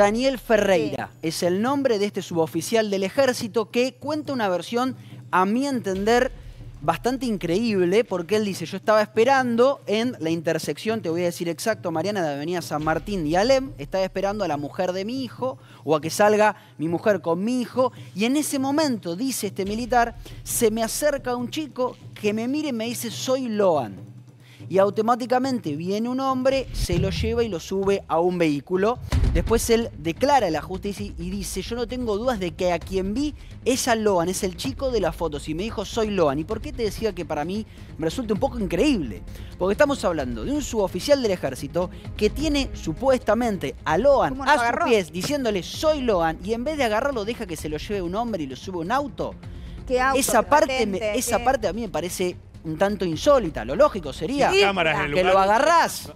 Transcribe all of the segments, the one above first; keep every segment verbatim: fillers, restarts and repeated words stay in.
Daniel Ferreira, sí, es el nombre de este suboficial del ejército que cuenta una versión, a mi entender, bastante increíble, porque él dice: yo estaba esperando en la intersección, te voy a decir exacto, Mariana, de Avenida San Martín y Alem, estaba esperando a la mujer de mi hijo, o a que salga mi mujer con mi hijo, y en ese momento, dice este militar, se me acerca un chico que me mira y me dice: soy Loan. Y automáticamente viene un hombre, se lo lleva y lo sube a un vehículo. Después él declara el ajuste y dice: yo no tengo dudas de que a quien vi es a Loan, es el chico de las fotos. Y me dijo: soy Loan. ¿Y por qué te decía que para mí me resulta un poco increíble? Porque estamos hablando de un suboficial del ejército que tiene supuestamente a Loan a sus pies diciéndole: soy Loan, y en vez de agarrarlo deja que se lo lleve un hombre y lo sube a un auto. ¿Qué auto? Esa parte, patente, me, esa ¿qué? parte a mí me parece un tanto insólita. Lo lógico sería sí, que lo agarrás.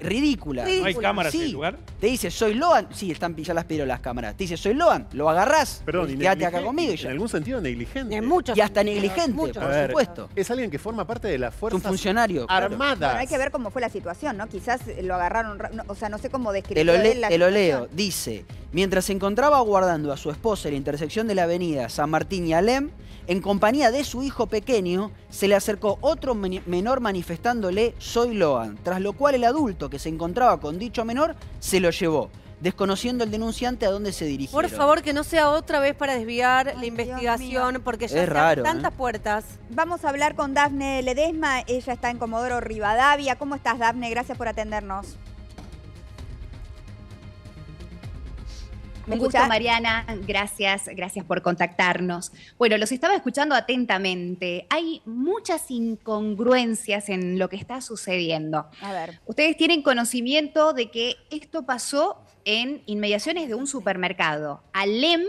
Ridícula. ¿No hay cámaras sí. en el lugar? Te dice: soy Loan. Sí, están, ya las pidieron las cámaras. Te dice: soy Loan. Lo agarrás. Perdón, y quédate acá conmigo. Y ya. En algún sentido negligente. En muchos y hasta negligente, muchos, por ver, supuesto. Es alguien que forma parte de las fuerzas funcionario, armadas. Claro. Bueno, hay que ver cómo fue la situación, ¿no? Quizás lo agarraron. No, o sea, no sé cómo describir. Te lo, le, la te lo leo. Dice: mientras se encontraba aguardando a su esposa en la intersección de la avenida San Martín y Alem, en compañía de su hijo pequeño, se le acercó otro menor manifestándole: soy Loan, tras lo cual el adulto que se encontraba con dicho menor se lo llevó, desconociendo el denunciante a dónde se dirigía. Por favor, que no sea otra vez para desviar Ay, la investigación, porque ya están tantas ¿eh? puertas. Vamos a hablar con Dafne Ledesma, ella está en Comodoro Rivadavia. ¿Cómo estás, Dafne? Gracias por atendernos. Un gusto, Mariana. Gracias, gracias por contactarnos. Bueno, los estaba escuchando atentamente. Hay muchas incongruencias en lo que está sucediendo. A ver. Ustedes tienen conocimiento de que esto pasó en inmediaciones de un supermercado, Alem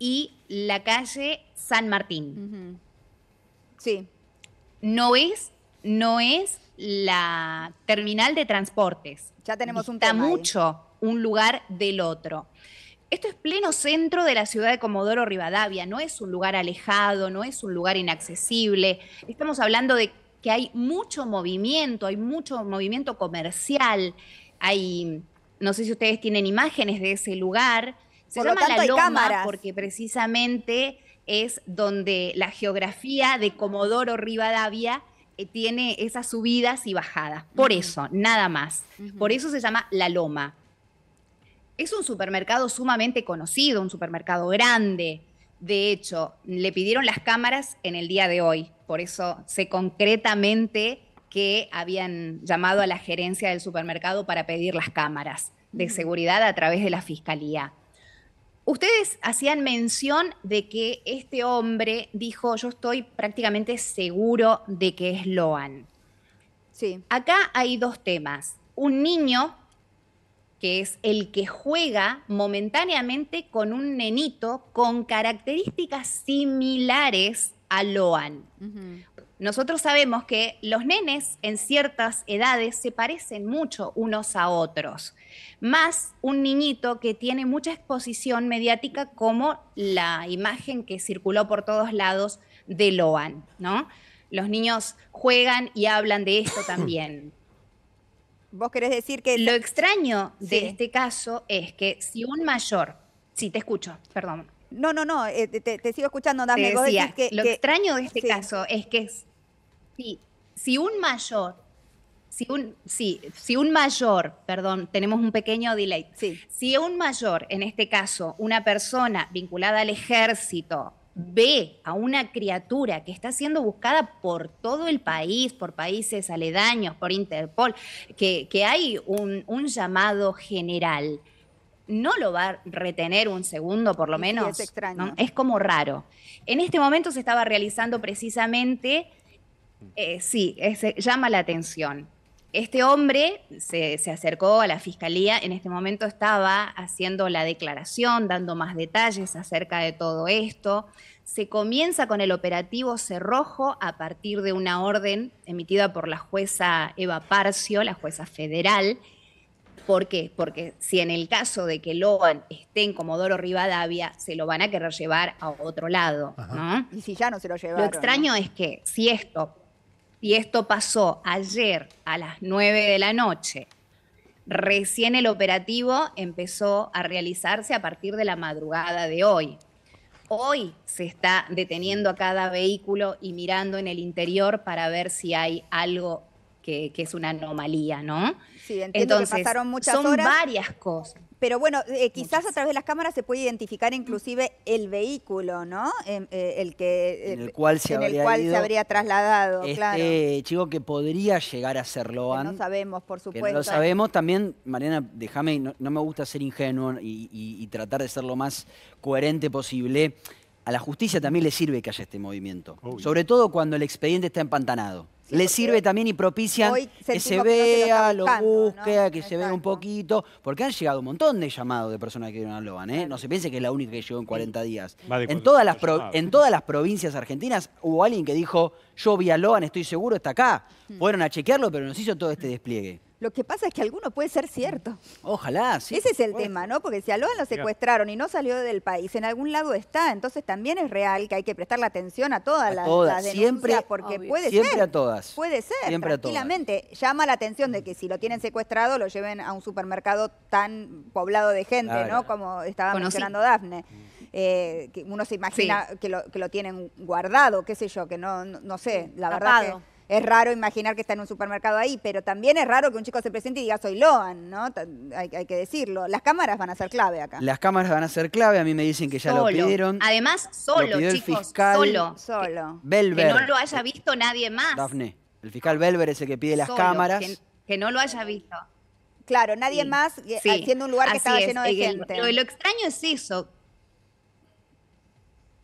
y la calle San Martín. Uh-huh. Sí. No es, no es la terminal de transportes. Ya tenemos un tema. Está mucho un lugar del otro. Esto es pleno centro de la ciudad de Comodoro Rivadavia, no es un lugar alejado, no es un lugar inaccesible. Estamos hablando de que hay mucho movimiento, hay mucho movimiento comercial, hay, no sé si ustedes tienen imágenes de ese lugar. Se llama La Loma porque precisamente es donde la geografía de Comodoro Rivadavia tiene esas subidas y bajadas. Por eso, nada más. Por eso se llama La Loma. Es un supermercado sumamente conocido, un supermercado grande. De hecho, le pidieron las cámaras en el día de hoy. Por eso sé concretamente que habían llamado a la gerencia del supermercado para pedir las cámaras de seguridad a través de la fiscalía. Ustedes hacían mención de que este hombre dijo: yo estoy prácticamente seguro de que es Loan. Sí. Acá hay dos temas. Un niño, que es el que juega momentáneamente con un nenito con características similares a Loan. Uh-huh. Nosotros sabemos que los nenes en ciertas edades se parecen mucho unos a otros, más un niñito que tiene mucha exposición mediática como la imagen que circuló por todos lados de Loan, ¿no? Los niños juegan y hablan de esto también. ¿Vos querés decir que...? Lo extraño de sí. este caso es que si un mayor... Sí, te escucho, perdón. No, no, no, eh, te, te sigo escuchando, Dafne. Te decía, que, lo que... extraño de este sí. caso es que si, si un mayor... Si un, si, si un mayor, perdón, tenemos un pequeño delay. Sí. Si un mayor, en este caso, una persona vinculada al ejército, ve a una criatura que está siendo buscada por todo el país, por países aledaños, por Interpol, que, que hay un, un llamado general, ¿no lo va a retener un segundo por lo menos? Sí, es extraño. ¿No? Es como raro. En este momento se estaba realizando precisamente, eh, sí, es, llama la atención. Este hombre se, se acercó a la fiscalía, en este momento estaba haciendo la declaración, dando más detalles acerca de todo esto. Se comienza con el operativo Cerrojo a partir de una orden emitida por la jueza Eva Parcio, la jueza federal. ¿Por qué? Porque si en el caso de que Loan esté en Comodoro Rivadavia, se lo van a querer llevar a otro lado, ¿no? Y si ya no se lo llevaron. Lo extraño, ¿no?, es que si esto... Y esto pasó ayer a las nueve de la noche. Recién el operativo empezó a realizarse a partir de la madrugada de hoy. Hoy se está deteniendo a cada vehículo y mirando en el interior para ver si hay algo que, que es una anomalía, ¿no? Sí, entiendo. Entonces, que pasaron muchas son horas. Son varias cosas. Pero bueno, eh, quizás a través de las cámaras se puede identificar inclusive el vehículo, ¿no? Eh, eh, el que, eh, en el cual se, en habría, el cual se habría trasladado, este, claro. Chico que podría llegar a ser Loan. Que no sabemos, por supuesto. Que no lo sabemos. También, Mariana, déjame, no, no me gusta ser ingenuo y, y, y tratar de ser lo más coherente posible. A la justicia también le sirve que haya este movimiento. Obvio. Sobre todo cuando el expediente está empantanado. Le sirve también y propicia que se vea, lo busque, que se vea un poquito. Porque han llegado un montón de llamados de personas que vieron a Loan, ¿eh? No se piense que es la única que llegó en cuarenta días. En todas las pro, en todas las provincias argentinas hubo alguien que dijo, yo vi a Loan, estoy seguro, está acá. Fueron a chequearlo, pero nos hizo todo este despliegue. Lo que pasa es que alguno puede ser cierto. Ojalá, sí. Ese es el bueno. tema, ¿no? Porque si a Loan lo secuestraron y no salió del país, en algún lado está. Entonces también es real que hay que prestarle atención a todas a las, todas. las denuncias. Siempre, porque obvio. puede Siempre ser. Siempre a todas. Puede ser, Siempre tranquilamente. A todas. Llama la atención de que si lo tienen secuestrado, lo lleven a un supermercado tan poblado de gente, claro. ¿no? Como estaba Conocí. mencionando Dafne. Eh, que uno se imagina sí. que, lo, que lo tienen guardado, qué sé yo, que no, no, no sé, la Tapado. verdad que... Es raro imaginar que está en un supermercado ahí, pero también es raro que un chico se presente y diga soy Loan, ¿no? Hay, hay que decirlo. Las cámaras van a ser clave acá. Las cámaras van a ser clave. A mí me dicen que ya solo. lo pidieron. Además, solo, chicos, fiscal, solo. Solo. Belver. Que no lo haya visto nadie más. Dafne, el fiscal Belver es el que pide las solo, cámaras. Que, que no lo haya visto. Claro, nadie sí. más, sí. siendo un lugar Así que estaba es. lleno de el, gente. Lo, lo extraño es eso.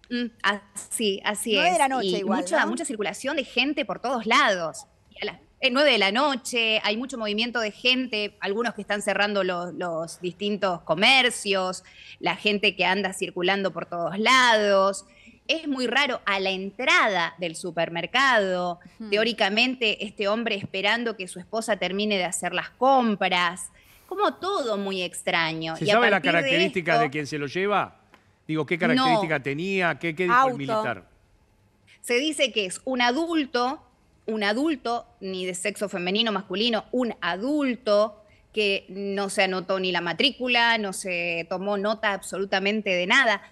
Mm, así, así nueve es. De la noche y igual, mucha, ¿no? mucha circulación de gente por todos lados. Y a las nueve de la noche hay mucho movimiento de gente, algunos que están cerrando los, los distintos comercios, la gente que anda circulando por todos lados. Es muy raro a la entrada del supermercado, hmm. teóricamente este hombre esperando que su esposa termine de hacer las compras. Como todo muy extraño. ¿Se y sabe las características de, de quien se lo lleva? Digo, ¿qué característica no. tenía? ¿Qué, qué dijo el militar? Se dice que es un adulto, un adulto, ni de sexo femenino masculino, un adulto que no se anotó ni la matrícula, no se tomó nota absolutamente de nada.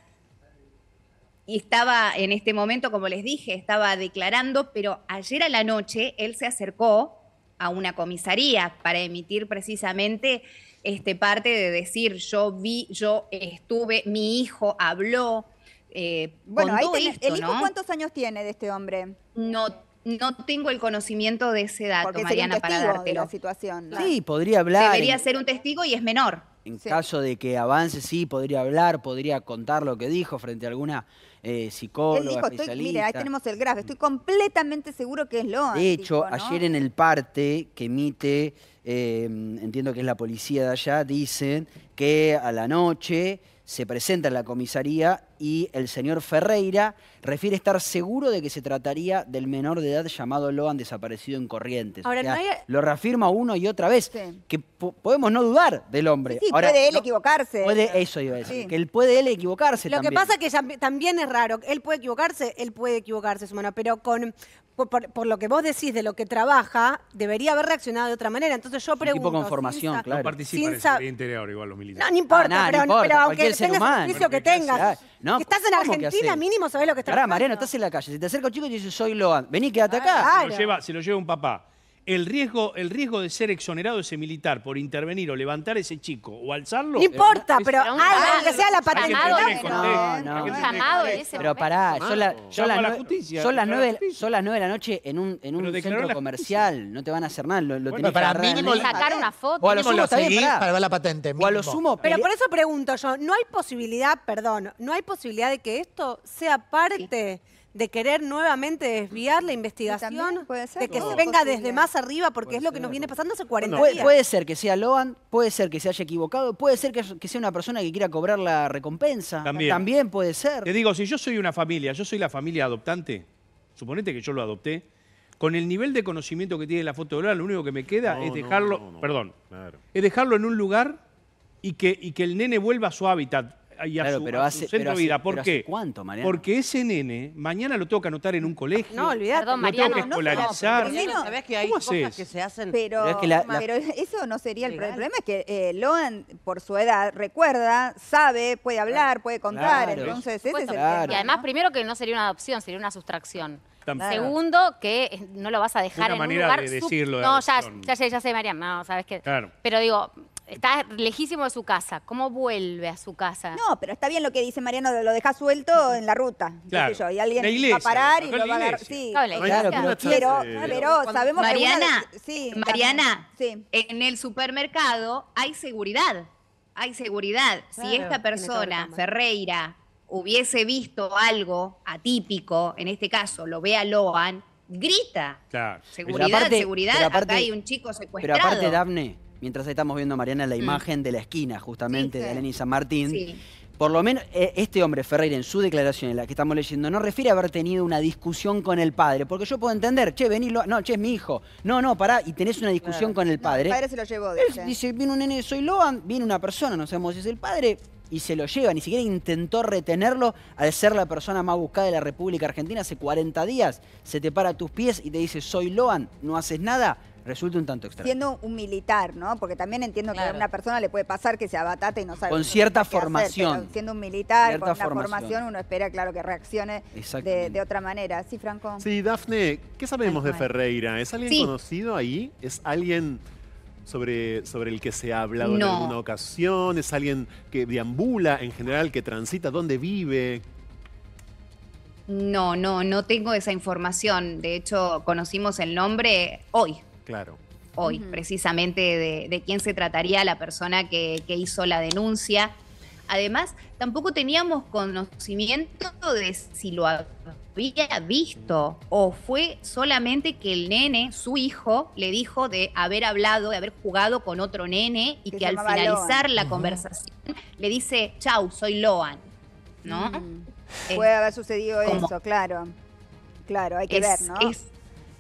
Y estaba en este momento, como les dije, estaba declarando, pero ayer a la noche él se acercó a una comisaría para emitir precisamente... Este, parte de decir, yo vi, yo estuve, mi hijo habló. Eh, bueno, ahí tenés, esto, ¿el hijo ¿no? cuántos años tiene de este hombre? No, no tengo el conocimiento de ese dato, Porque Mariana, para dártelo. De la situación, ¿no? Sí, podría hablar. Debería en, ser un testigo y es menor. En sí. caso de que avance, sí, podría hablar, podría contar lo que dijo frente a alguna... Eh, psicóloga, dijo, especialista. Estoy, mire, ahí tenemos el grave, estoy completamente seguro que es Loan. De hecho, dijo, ¿no? ayer en el parte que emite, eh, entiendo que es la policía de allá, dicen que a la noche se presenta en la comisaría y el señor Ferreira refiere estar seguro de que se trataría del menor de edad llamado Loan desaparecido en Corrientes. Ahora, o sea, no hay... Lo reafirma uno y otra vez, sí. que po podemos no dudar del hombre. Sí, sí, Ahora, puede él no, equivocarse. Puede, eso iba a decir, sí. que él puede él equivocarse Lo también. que pasa es que ya, también es raro, él puede equivocarse, él puede equivocarse, su mano, pero con... Por, por, por lo que vos decís de lo que trabaja, debería haber reaccionado de otra manera. Entonces yo pregunto... Equipo con formación, claro. No participa en el Secretaría Interior igual los militares. No, no importa, ah, nada, pero, no importa, pero aunque tengas humano, el servicio que, que tengas. No, estás en Argentina, mínimo sabés lo que está pasando. Pará, Mariano, estás en la calle, se te acerca un chico y te dice, soy Loan. Vení, quédate acá. Ah, claro. Se lo lleva, se lo lleva un papá. El riesgo, el riesgo de ser exonerado ese militar por intervenir o levantar a ese chico o alzarlo... No importa, pero algo, aunque sea la patente. No, no. Llamado en ese momento. Pero pará, son las nueve de la noche en un, en un centro comercial. No te van a hacer nada. Lo, lo bueno, para mínimo sacar una foto. O a lo sumo seguís para ver la patente. O a lo sumo... Pero por eso pregunto yo, ¿no hay posibilidad, perdón, no hay posibilidad de que esto sea parte... de querer nuevamente desviar la investigación, puede ser, de que no, se venga desde más arriba, porque puede es lo que ser. nos viene pasando hace cuarenta no, no. días. Puede, puede ser que sea Loan, puede ser que se haya equivocado, puede ser que, que sea una persona que quiera cobrar la recompensa. También. También puede ser. Te digo, si yo soy una familia, yo soy la familia adoptante, suponete que yo lo adopté, con el nivel de conocimiento que tiene la foto de Loan, lo único que me queda no, es dejarlo, no, no, no. perdón, claro. es dejarlo en un lugar y que, y que el nene vuelva a su hábitat. y a, claro, su, pero a su hace, centro de vida. ¿Por pero qué? Hace ¿Cuánto, Mariano? Porque ese nene mañana lo tengo que anotar en un colegio. No, olvidate. Perdón, Mariano, lo tengo que escolarizar. No, no, no, ¿sabés que hay cosas haces? Que se hacen? Pero, pero, es que la, la... pero eso no sería el problema. El problema es que eh, Loan, por su edad, recuerda, sabe, puede hablar, puede contar. Claro, entonces, ese supuesto, es el claro. tema. Y además, primero que no sería una adopción, sería una sustracción. Claro. Segundo, que no lo vas a dejar una en un lugar... De decirlo, sub... No, ya, ya, ya, ya sé, Mariano, no, ¿sabés qué? Claro. Pero digo... Está lejísimo de su casa. ¿Cómo vuelve a su casa? No, pero está bien lo que dice Mariano, lo deja suelto en la ruta. Claro. Qué sé yo, y alguien iglesia, va a parar y lo va a agarrar. Sí. Claro, claro, claro. Pero, pero sabemos Mariana, que... Vez... Sí, Mariana, sí. En el supermercado hay seguridad. Hay seguridad. Claro, si esta persona, Ferreira, hubiese visto algo atípico, en este caso lo ve a Loan, grita. Claro. Seguridad, aparte, seguridad. Aparte, acá hay un chico secuestrado. Pero aparte, Dafne... Mientras estamos viendo, Mariana, la imagen mm. de la esquina, justamente, sí, sí. de Eleni San Martín. Sí. Por lo menos, este hombre, Ferreira, en su declaración, en la que estamos leyendo, no refiere a haber tenido una discusión con el padre. Porque yo puedo entender, che, vení, Loan. No, che, es mi hijo. No, no, pará, y tenés una discusión claro. con el padre. No, el padre se lo llevó, dice. Él dice, viene un nene, soy Loan, viene una persona, no sabemos si es el padre, y se lo lleva. Ni siquiera intentó retenerlo al ser la persona más buscada de la República Argentina hace cuarenta días. Se te para a tus pies y te dice, soy Loan, no haces nada. Resulta un tanto extraño. Siendo un militar, ¿no? Porque también entiendo claro. que a una persona le puede pasar que se abatate y no sabe... Con cierta formación. Hacer, siendo un militar, cierta con una formación. formación, uno espera, claro, que reaccione de, de otra manera. Sí, Franco. Sí, Dafne, ¿qué sabemos Ay, de Ferreira? ¿Es alguien sí. conocido ahí? ¿Es alguien sobre, sobre el que se ha hablado no. en alguna ocasión? ¿Es alguien que deambula en general, que transita? ¿Dónde vive? No, no, no tengo esa información. De hecho, conocimos el nombre hoy. Claro. Hoy, uh-huh. precisamente, de, de quién se trataría la persona que, que hizo la denuncia. Además, tampoco teníamos conocimiento de si lo había visto o fue solamente que el nene, su hijo, le dijo de haber hablado, de haber jugado con otro nene y que, que al finalizar Loan. la uh-huh. conversación le dice, chau, soy Loan, ¿no? Uh-huh. eh, Puede haber sucedido como, eso, claro. Claro, hay que es, ver, ¿no? Es,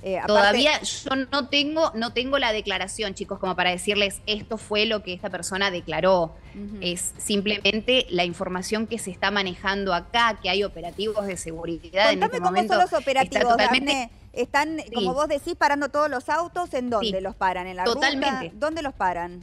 Eh, aparte... Todavía yo no tengo, no tengo la declaración, chicos, como para decirles esto fue lo que esta persona declaró. Uh-huh. Es simplemente la información que se está manejando acá, que hay operativos de seguridad. Contame en este cómo momento son los operativos, totalmente... Dafne. Están, sí. como vos decís, parando todos los autos. ¿En dónde sí. los paran? ¿En la totalmente. ruta? ¿Dónde los paran?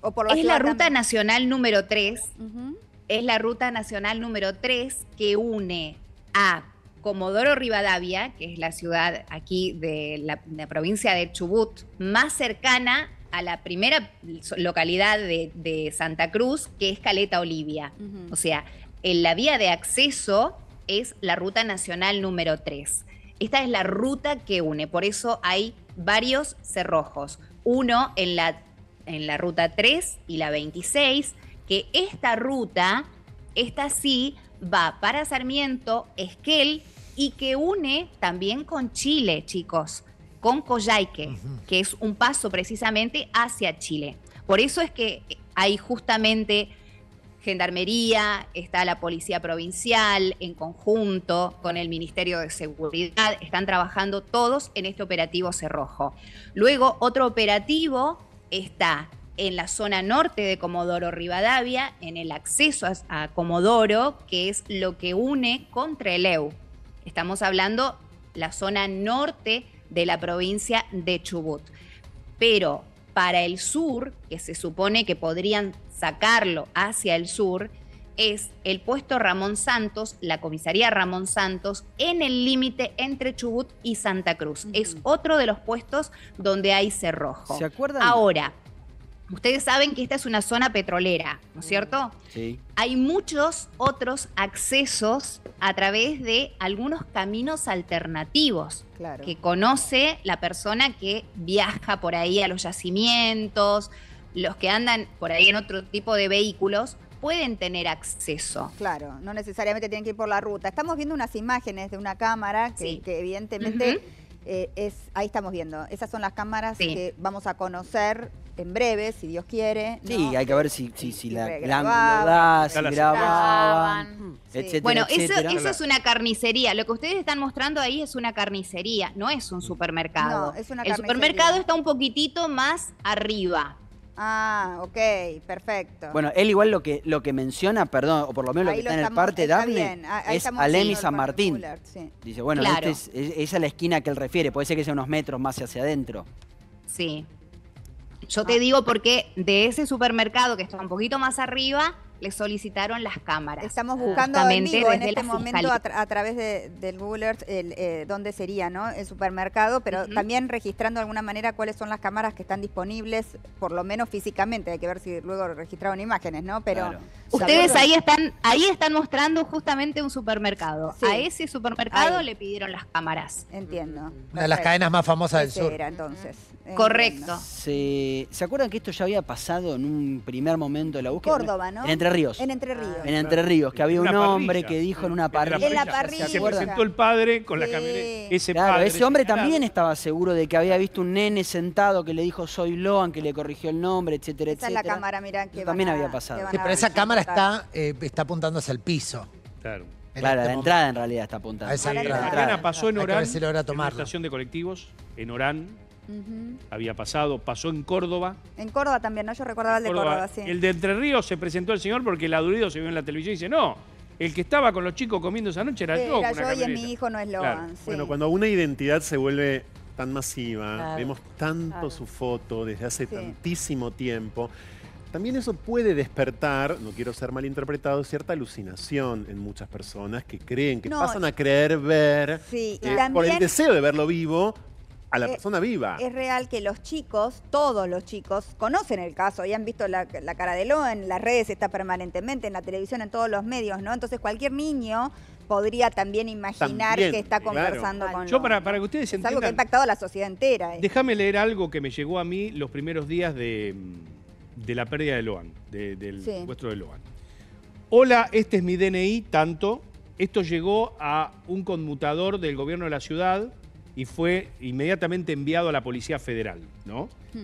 ¿O por la es la ruta también? nacional número tres. Uh-huh. Es la ruta nacional número tres que une a... Comodoro Rivadavia, que es la ciudad aquí de la, de la provincia de Chubut, más cercana a la primera localidad de, de Santa Cruz, que es Caleta Olivia. Uh-huh. O sea, en la vía de acceso es la ruta nacional número tres. Esta es la ruta que une, por eso hay varios cerrojos. Uno en la, en la ruta tres y la veintiséis, que esta ruta, esta sí... va para Sarmiento, Esquel, y que une también con Chile, chicos, con Coyhaique, uh-huh. que es un paso precisamente hacia Chile. Por eso es que hay justamente Gendarmería, está la Policía Provincial, en conjunto con el Ministerio de Seguridad, están trabajando todos en este operativo Cerrojo. Luego, otro operativo está... en la zona norte de Comodoro Rivadavia, en el acceso a, a Comodoro, que es lo que une con Trelew. Estamos hablando la zona norte de la provincia de Chubut. Pero para el sur, que se supone que podrían sacarlo hacia el sur, es el puesto Ramón Santos, la comisaría Ramón Santos, en el límite entre Chubut y Santa Cruz. Uh-huh. Es otro de los puestos donde hay cerrojo. ¿Se acuerdan? Ahora... Ustedes saben que esta es una zona petrolera, ¿no es cierto? Sí. Hay muchos otros accesos a través de algunos caminos alternativos claro. que conoce la persona que viaja por ahí a los yacimientos, los que andan por ahí en otro tipo de vehículos, pueden tener acceso. Claro, no necesariamente tienen que ir por la ruta. Estamos viendo unas imágenes de una cámara que, sí. que evidentemente... Uh-huh. Eh, es, ahí estamos viendo, esas son las cámaras sí. que vamos a conocer en breve, si Dios quiere. ¿No? Sí, hay que ver si, si, si, si la grababan, si grababan, sí. etcétera, bueno, etcétera. Eso, eso es una carnicería, lo que ustedes están mostrando ahí es una carnicería, no es un supermercado. No, es una carnicería. El supermercado está un poquitito más arriba. Ah, ok, perfecto. Bueno, él igual lo que, lo que menciona, perdón, o por lo menos ahí lo que lo está estamos, en el parte Dafne, es Alemi San Martín. Particular, sí. Dice, bueno, claro. este es, esa es la esquina que él refiere, puede ser que sea unos metros más hacia adentro. Sí. Yo te digo porque de ese supermercado que está un poquito más arriba, le solicitaron las cámaras. Estamos buscando en vivo en este momento a, tra a través de, del Google Earth el, eh, dónde sería, ¿no? El supermercado, pero uh-huh. también registrando de alguna manera cuáles son las cámaras que están disponibles, por lo menos físicamente, hay que ver si luego registraron imágenes, ¿no? Pero claro. Ustedes ahí están, ahí están mostrando justamente un supermercado. Sí. A ese supermercado ahí le pidieron las cámaras. Entiendo. Una Perfecto. de las cadenas más famosas del sur. Era, entonces. Entiendo. Correcto. ¿Se, ¿Se acuerdan que esto ya había pasado en un primer momento de la búsqueda? Córdoba, ¿no? En Entre Ríos. En Entre Ríos. Ah, en Entre Ríos, que había un hombre que dijo en una parrilla. En la parrilla. Se presentó el padre con la camioneta. Ese claro, padre, ese hombre también estaba seguro de que había visto un nene sentado que le dijo soy Loan, que le corrigió el nombre, etcétera, etcétera. Esa es la cámara, mirá, que también a, había pasado. Sí, pero esa cámara está, eh, está apuntando hacia el piso. Claro. Claro, la entrada en realidad está apuntando. Esa entrada pasó en Orán, en la estación de colectivos, en Orán. Uh-huh. Había pasado, pasó en Córdoba. En Córdoba también, ¿no? Yo recordaba el de Córdoba, Córdoba, sí. El de Entre Ríos se presentó el señor porque el adurido se vio en la televisión y dice, no, el que estaba con los chicos comiendo esa noche era sí, yo. Era yo camioneta. Y es mi hijo, no es Loan. Claro. Sí. Bueno, cuando una identidad se vuelve tan masiva, claro. vemos tanto claro. su foto desde hace sí. tantísimo tiempo, también eso puede despertar, no quiero ser malinterpretado, cierta alucinación en muchas personas que creen, que no, pasan a creer ver, sí, eh, también, por el deseo de verlo vivo, a la persona viva. Es real que los chicos, todos los chicos, conocen el caso y han visto la, la cara de Loan, en las redes está permanentemente, en la televisión, en todos los medios, ¿no? Entonces cualquier niño podría también imaginar también, que está conversando claro. con Yo, Loan. Para, para que ustedes es entiendan... Es algo que ha impactado a la sociedad entera. Déjame leer algo que me llegó a mí los primeros días de, de la pérdida de Loan, de, del sí. secuestro de Loan. Hola, este es mi D N I, tanto. Esto llegó a un conmutador del gobierno de la ciudad y fue inmediatamente enviado a la Policía Federal, ¿no? Hmm.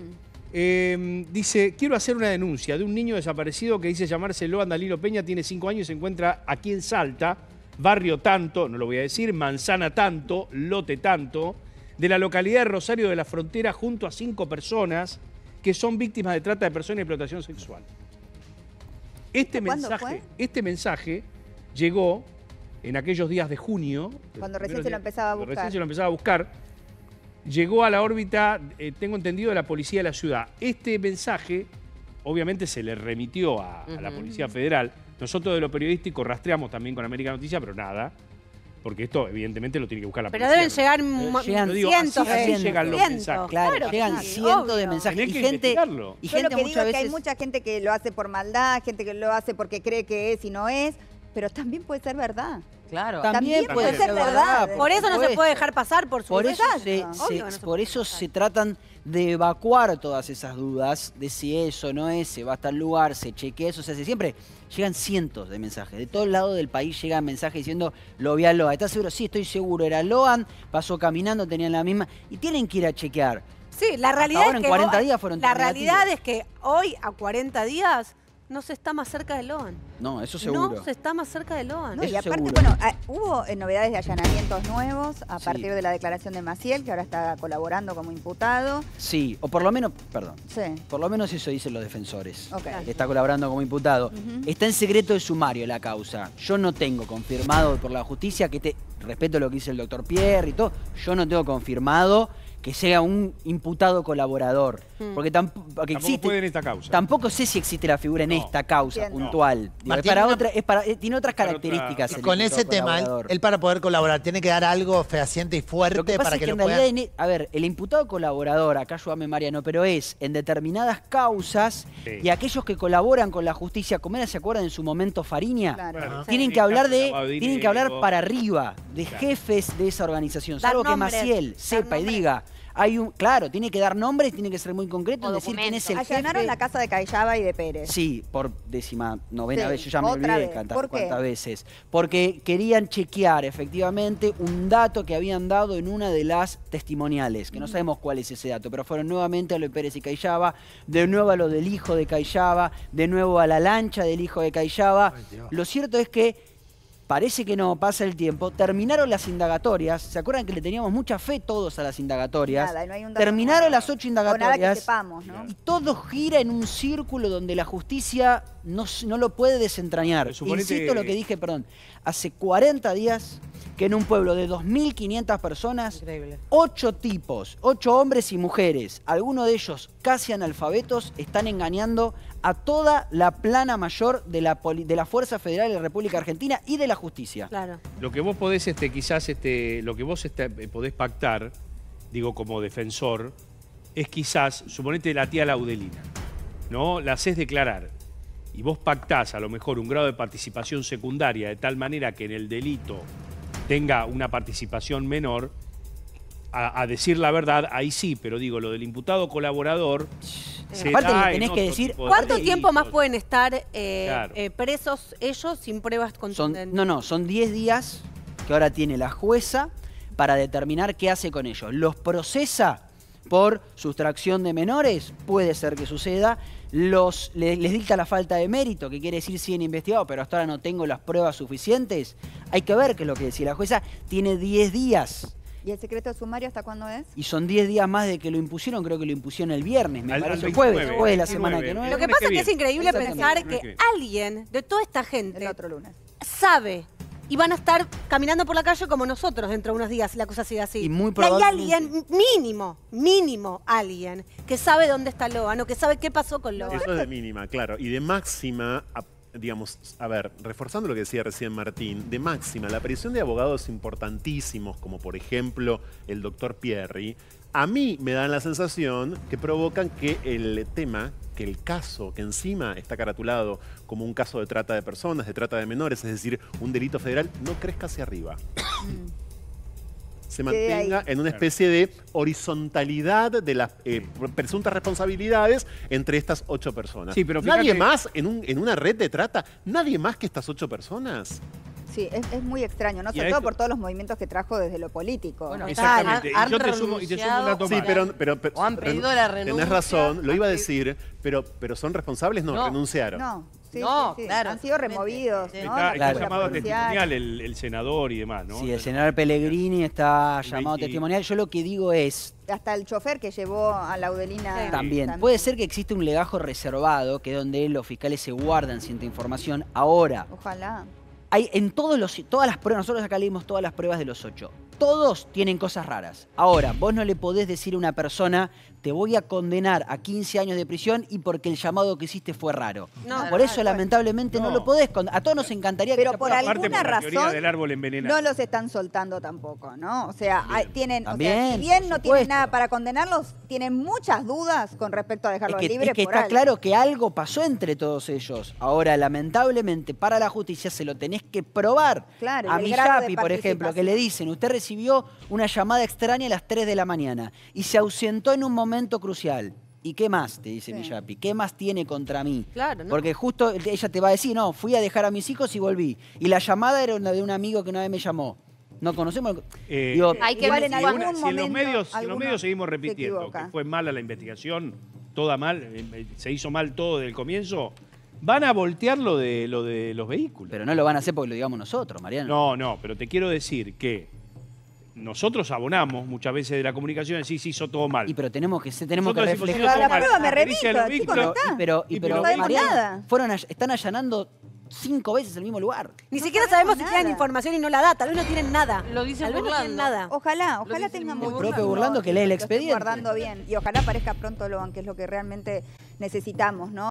Eh, dice, quiero hacer una denuncia de un niño desaparecido que dice llamarse Loan Dalilo Peña, tiene cinco años y se encuentra aquí en Salta, barrio tanto, no lo voy a decir, manzana tanto, lote tanto, de la localidad de Rosario de la Frontera junto a cinco personas que son víctimas de trata de personas y explotación sexual. Este mensaje, fue? este mensaje llegó... en aquellos días de junio. Cuando recién se lo empezaba a buscar. Recién se lo empezaba a buscar. Llegó a la órbita, eh, tengo entendido, de la policía de la ciudad. Este mensaje, obviamente, se le remitió a, uh-huh. a la Policía Federal. Nosotros de lo periodístico rastreamos también con América Noticia, pero nada. Porque esto, evidentemente, lo tiene que buscar la policía. Pero deben llegar ¿no? llegan digo, cientos así, de cientos. Llegan los mensajes. Claro, claro llegan claro, cientos de mensajes. Tenés y que gente, y gente lo que muchas digo veces... es que hay mucha gente que lo hace por maldad, gente que lo hace porque cree que es y no es. Pero también puede ser verdad. Claro. También, también puede ser, ser verdad. verdad. Por, por eso no se puede dejar pasar, por supuesto. Por eso se tratan de evacuar todas esas dudas de si eso no es, se va hasta el lugar, se chequea eso. O sea, se siempre llegan cientos de mensajes. De todos lados del país llegan mensajes diciendo, lo vi a Loan. ¿Estás seguro? Sí, estoy seguro. Era Loan, pasó caminando, tenían la misma. Y tienen que ir a chequear. Sí, la realidad ahora, es que... en cuarenta hoy, días fueron La realidad negativos. es que hoy, a cuarenta días... no se está más cerca de Loan. No, eso seguro. No se está más cerca de Loan. No, y aparte, seguro. bueno, hubo novedades de allanamientos nuevos a sí. partir de la declaración de Maciel, que ahora está colaborando como imputado. Sí, o por lo menos, perdón, sí. por lo menos eso dicen los defensores. Okay. Está colaborando como imputado. Uh-huh. Está en secreto de sumario la causa. Yo no tengo confirmado por la justicia, que te respeto lo que dice el doctor Pierri y todo, yo no tengo confirmado que sea un imputado colaborador. Hmm. Porque tampoco, porque tampoco existe, puede en esta causa. Tampoco sé si existe la figura en no. esta causa Bien. puntual. No. Martín, para otra, es para, tiene otras características. Otra, con ese tema, él para poder colaborar tiene que dar algo fehaciente y fuerte lo que pasa para es que, que en lo realidad, puedan... en, A ver, el imputado colaborador, acá ayúdame Mariano, pero es en determinadas causas sí. y aquellos que colaboran con la justicia, como era, ¿se acuerdan en su momento Fariña? Claro. Bueno, tienen sí. que hablar de tienen que hablar para arriba de claro. jefes de esa organización. Salvo que Maciel sepa y diga... Hay un, claro, tiene que dar nombres, tiene que ser muy concreto en decir quién es el jefe. Allanaron la casa de Cayaba y de Pérez. Sí, por décima novena sí, vez, yo ya me olvidé de cantar cuántas veces. Porque querían chequear efectivamente un dato que habían dado en una de las testimoniales, que mm. no sabemos cuál es ese dato, pero fueron nuevamente a lo de Pérez y Cayaba, de nuevo a lo del hijo de Cayaba, de nuevo a la lancha del hijo de Cayaba. Ay, lo cierto es que Parece que no, pasa el tiempo. Terminaron las indagatorias. ¿Se acuerdan que le teníamos mucha fe todos a las indagatorias? Nada, no hay un Terminaron las ocho indagatorias. O nada que sepamos, ¿no? Y todo gira en un círculo donde la justicia no, no lo puede desentrañar. Suponete... Insisto lo que dije, perdón. Hace cuarenta días que en un pueblo de dos mil quinientas personas, increíble, ocho tipos, ocho hombres y mujeres, algunos de ellos casi analfabetos, están engañando a toda la plana mayor de la, de la Fuerza Federal de la República Argentina y de la justicia. Claro. Lo que vos podés, este, quizás, este, lo que vos este, podés pactar, digo, como defensor, es quizás, suponete la tía Laudelina, ¿no? La hacés declarar y vos pactás a lo mejor un grado de participación secundaria de tal manera que en el delito tenga una participación menor. A, a decir la verdad, ahí sí, pero digo, lo del imputado colaborador... Se aparte da tenés en que decir... De ¿Cuánto delitos? tiempo más pueden estar eh, claro. eh, presos ellos sin pruebas contundentes? Son, no, no, son diez días que ahora tiene la jueza para determinar qué hace con ellos. Los procesa por sustracción de menores, puede ser que suceda. Los, les, les dicta la falta de mérito, que quiere decir siguen investigados, pero hasta ahora no tengo las pruebas suficientes. Hay que ver qué es lo que decía la jueza. Tiene diez días... ¿Y el secreto sumario hasta cuándo es? Y son diez días más de que lo impusieron, creo que lo impusieron el viernes, me parece, el jueves, jueves de la semana que no es. Lo que pasa es que es increíble pensar que alguien de toda esta gente el otro lunes sabe y van a estar caminando por la calle como nosotros dentro de unos días, la cosa sigue así. Y muy probablemente... Hay alguien, mínimo, mínimo alguien, que sabe dónde está Loan o que sabe qué pasó con Loan. Eso es de mínima, claro, y de máxima... Digamos, a ver, reforzando lo que decía recién Martín, de máxima, la aparición de abogados importantísimos, como por ejemplo el doctor Pierri, a mí me dan la sensación que provocan que el tema, que el caso, que encima está caratulado como un caso de trata de personas, de trata de menores, es decir, un delito federal, no crezca hacia arriba. Se mantenga en una especie de horizontalidad de las eh, presuntas responsabilidades entre estas ocho personas. Sí, pero nadie más en, un, en una red de trata, nadie más que estas ocho personas. Sí, es, es muy extraño, ¿no? Sobre todo por todos los movimientos que trajo desde lo político. Bueno, exactamente. Han, han y yo te sumo, y te sumo un dato más. Sí, pero, pero, pero, o han pedido la renuncia. Tenés razón, lo iba a decir, pero, pero son responsables, no, no. renunciaron. No, sí, no sí, sí. claro. Han sido removidos. Sí, ¿no? Está, está claro. llamado a testimonial el, el senador y demás, ¿no? Sí, el senador Pellegrini está llamado a testimonial. Yo lo que digo es... Hasta el chofer que llevó a Laudelina... Sí. También. También. Puede ser que existe un legajo reservado, que es donde los fiscales se guardan cierta información. Ahora... Ojalá... Hay en todos los, todas las pruebas, nosotros acá leímos todas las pruebas de los ocho. Todos tienen cosas raras. Ahora, vos no le podés decir a una persona, te voy a condenar a quince años de prisión y porque el llamado que hiciste fue raro. No, por eso, lamentablemente, no, no lo podés condenar. A todos nos encantaría que... Pero por alguna razón del árbol envenenado no los están soltando tampoco, ¿no? O sea, hay, tienen, También, o sea si bien no tienen nada para condenarlos, tienen muchas dudas con respecto a dejarlos libres. Es que, libre es que por está algo. Claro que algo pasó entre todos ellos. Ahora, lamentablemente, para la justicia se lo tenés que probar. Claro, a Miyapi, por ejemplo, que le dicen, usted recibe recibió una llamada extraña a las tres de la mañana y se ausentó en un momento crucial. ¿Y qué más? Te dice sí. Miyapi. ¿Qué más tiene contra mí? Claro, ¿no? Porque justo ella te va a decir, no, fui a dejar a mis hijos y volví. Y la llamada era de un amigo que una vez me llamó. No conocemos... Eh, Digo, hay que igual en algún alguna, momento... Si en los medios, en los medios seguimos repitiendo que fue mala la investigación, toda mal, se hizo mal todo desde el comienzo... Van a voltear lo de, lo de los vehículos. Pero no lo van a hacer porque lo digamos nosotros, Mariano. No, no, pero te quiero decir que... Nosotros abonamos muchas veces de la comunicación, sí, sí, hizo todo mal. Y pero tenemos que, tenemos que reflejar... La prueba me remito, chico, no está. Pero, y, pero, y, pero, no Mariano, nada. Fueron, están allanando cinco veces el mismo lugar. Ni no siquiera sabemos nada. Si tienen información y no la da, tal vez no tienen nada. Lo dice Burlando. No tienen nada. Ojalá, ojalá tengan... El propio Burlando que lee el expediente. Guardando bien. Y ojalá aparezca pronto Loan, que es lo que realmente necesitamos, ¿no?